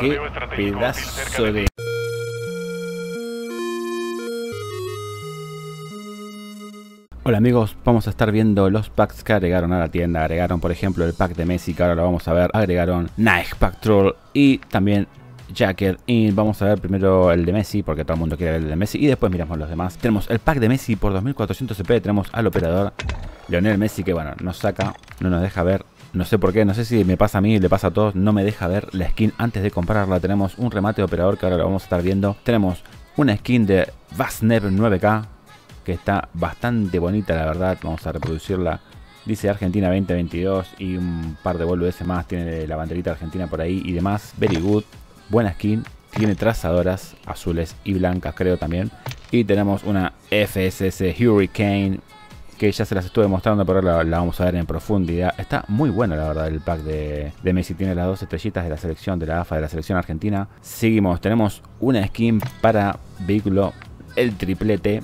Qué pedazo de... Hola amigos, vamos a estar viendo los packs que agregaron a la tienda. Agregaron por ejemplo el pack de Messi, que ahora lo vamos a ver. Agregaron Night Patrol y también Jacked_in. Vamos a ver primero el de Messi, porque todo el mundo quiere ver el de Messi, y después miramos los demás. Tenemos el pack de Messi por 2400 CP. Tenemos al operador Lionel Messi, que bueno, nos saca, no nos deja ver. No sé por qué, no sé si me pasa a mí, le pasa a todos, no me deja ver la skin antes de comprarla. Tenemos un remate de operador que ahora lo vamos a estar viendo. Tenemos una skin de Vasner 9K que está bastante bonita, la verdad. Vamos a reproducirla. Dice Argentina 2022 y un par de boludeces más. Tiene la banderita argentina por ahí y demás. Very good, buena skin. Tiene trazadoras azules y blancas, creo también. Y tenemos una FSS Hurricane, que ya se las estuve mostrando, pero ahora la vamos a ver en profundidad. Está muy bueno la verdad el pack de Messi. Tiene las dos estrellitas de la selección, de la AFA, de la selección argentina. Seguimos, tenemos una skin para vehículo, el triplete.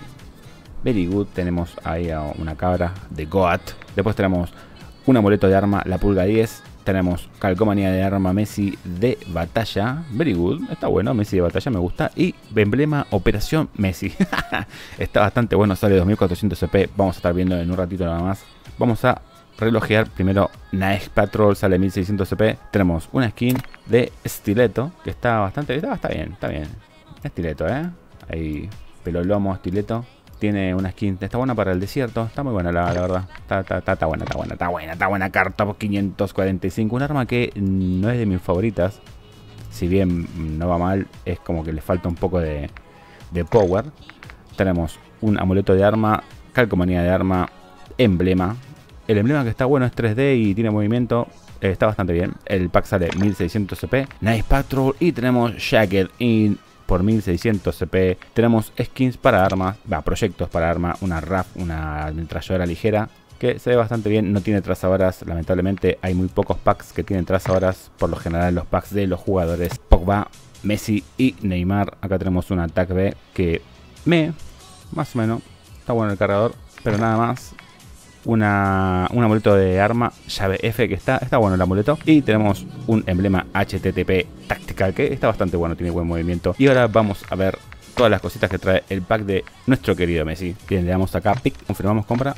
Very good, tenemos ahí a una cabra de Goat. Después tenemos un amuleto de arma, la pulga 10. Tenemos calcomanía de arma Messi de batalla. Very good, está bueno, Messi de batalla me gusta. Y emblema Operación Messi. Está bastante bueno, sale 2400 CP. Vamos a estar viendo en un ratito nada más. Vamos a relojear primero Night Patrol, sale 1600 CP. Tenemos una skin de Stiletto, que está bastante... está bien, está bien. Stiletto, ahí, Pelolomo, Stiletto. Tiene una skin, está buena para el desierto, está muy buena la verdad, está buena, carta 545, un arma que no es de mis favoritas, si bien no va mal, es como que le falta un poco de power. Tenemos un amuleto de arma, calcomanía de arma, emblema. El emblema que está bueno es 3D y tiene movimiento, está bastante bien. El pack sale 1600 CP, Night Patrol, y tenemos Jacked_in por 1600 CP. Tenemos skins para armas, proyectos para arma, una RAF, una metralladora ligera, que se ve bastante bien. No tiene trazadoras, lamentablemente hay muy pocos packs que tienen trazadoras. Por lo general los packs de los jugadores Pogba, Messi y Neymar. Acá tenemos una TAC B que más o menos, está bueno el cargador, pero nada más. Un amuleto de arma, llave F, que está bueno el amuleto. Y tenemos un emblema HTTP TAC, que está bastante bueno, tiene buen movimiento. Y ahora vamos a ver todas las cositas que trae el pack de nuestro querido Messi. Bien, le damos acá, pic, confirmamos compra.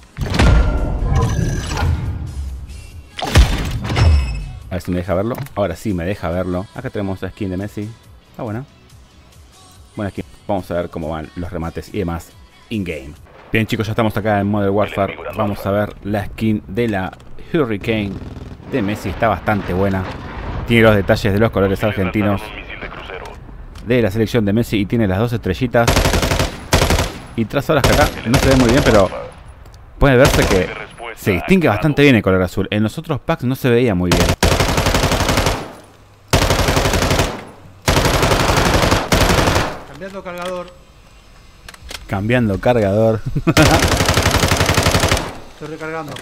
A ver si me deja verlo. Ahora sí me deja verlo. Acá tenemos la skin de Messi, está buena. Buena skin. Vamos a ver cómo van los remates y demás in-game. Bien chicos, ya estamos acá en Modern Warfare. Vamos a ver la skin de la Hurricane de Messi. Está bastante buena. Tiene los detalles de los colores argentinos de la selección de Messi. Y tiene las dos estrellitas. Y trazadoras que acá no se ve muy bien, pero puede verse que se distingue bastante bien el color azul. En los otros packs no se veía muy bien. Cambiando cargador. Cambiando cargador. Estoy recargando.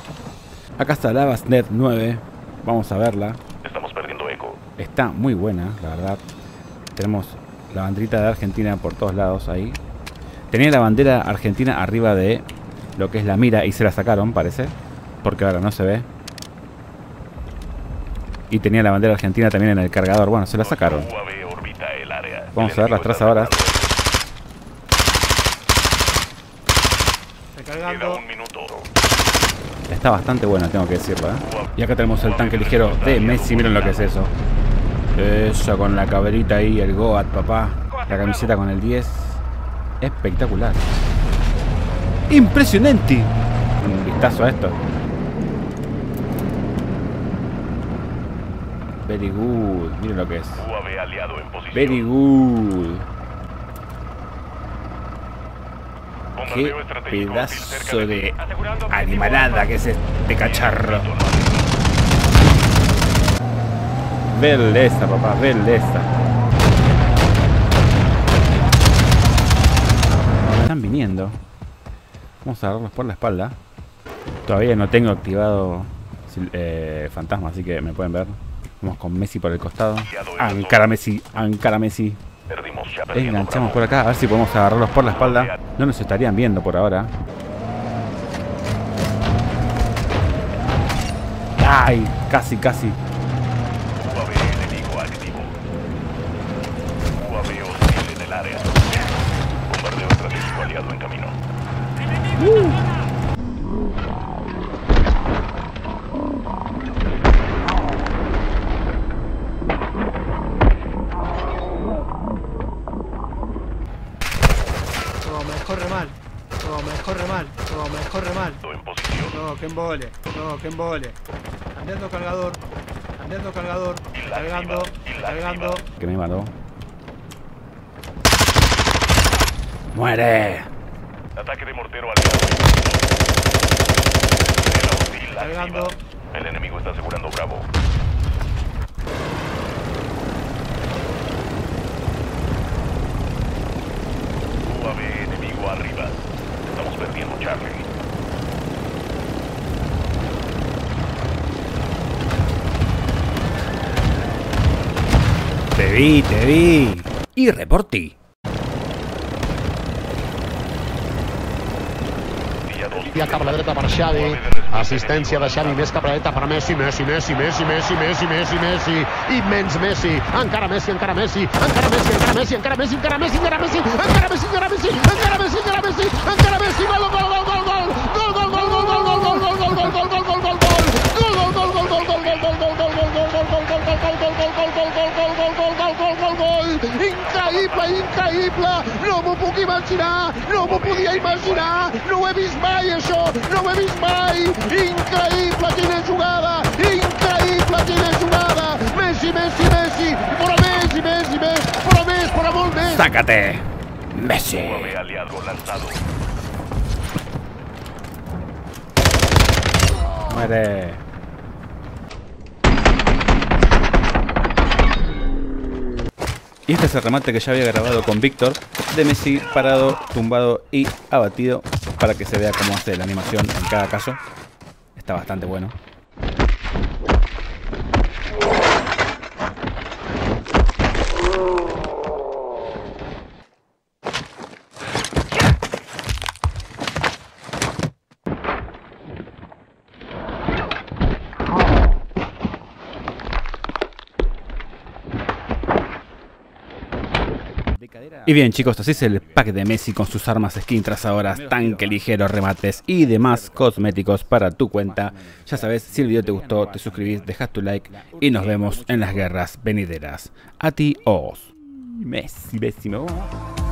Acá está la Vasner 9. Vamos a verla. Estamos perdiendo eco. Está muy buena, la verdad. Tenemos la banderita de Argentina por todos lados ahí. Tenía la bandera argentina arriba de lo que es la mira y se la sacaron, parece. Porque ahora no se ve. Y tenía la bandera argentina también en el cargador. Bueno, se la sacaron. Vamos a ver las trazadoras. Queda un minuto. Está bastante buena, tengo que decirlo, Y acá tenemos el tanque ligero de Messi. Miren lo que es eso. Eso con la caberita ahí, el Goat, papá. La camiseta con el 10. Espectacular. Impresionante. Un vistazo a esto. Very good. Miren lo que es. Very good. Qué pedazo de animalada que es este cacharro. Belleza, papá, belleza. Están viniendo. Vamos a agarrarlos por la espalda. Todavía no tengo activado fantasma, así que me pueden ver. Vamos con Messi por el costado. Ancara Messi, ancara Messi. Enganchamos por acá, a ver si podemos agarrarlos por la espalda. No nos estarían viendo por ahora. ¡Ay! Casi, casi. corre mal. No, que embole. No, que embole. Cambiando cargador. Cambiando cargador. Cargando. Cargando. Que me mató. ¡Muere! Ataque de mortero al lado. Cargando. El enemigo está asegurando Bravo. UAV enemigo arriba. Estamos perdiendo Charlie. Te vi y reportí. Cap a la dreta per Xavi, assistència de Xavi, més cap a la dreta per Messi, Messi, Messi, Messi, Messi, Messi, Messi, Messi, immens Messi, encara Messi, encara Messi, encara Messi, encara Messi, encara Messi, encara Messi, encara Messi, encara Messi, encara Messi, encara Messi, encara Messi, encara Messi, gol, gol, gol, gol, gol, gol, gol, gol, gol, gol, gol, gol, gol, gol, gol, gol, gol. Increïble, increïble, no m'ho puc imaginar, no m'ho podia imaginar, no ho he vist mai això, no ho he vist mai, increïble, quina jugada, Messi, Messi, Messi, però Messi, Messi, Messi, però més, però molt més. Sácate, Messi. Muere. Y este es el remate que ya había grabado con Víctor, de Messi parado, tumbado y abatido, para que se vea cómo hace la animación en cada caso. Está bastante bueno. Y bien chicos, así es el pack de Messi con sus armas, skin, trazadoras, tanque ligero, remates y demás cosméticos para tu cuenta. Ya sabes, si el video te gustó, te suscribís, dejás tu like y nos vemos en las guerras venideras. Adiós. Messi, Messi, no.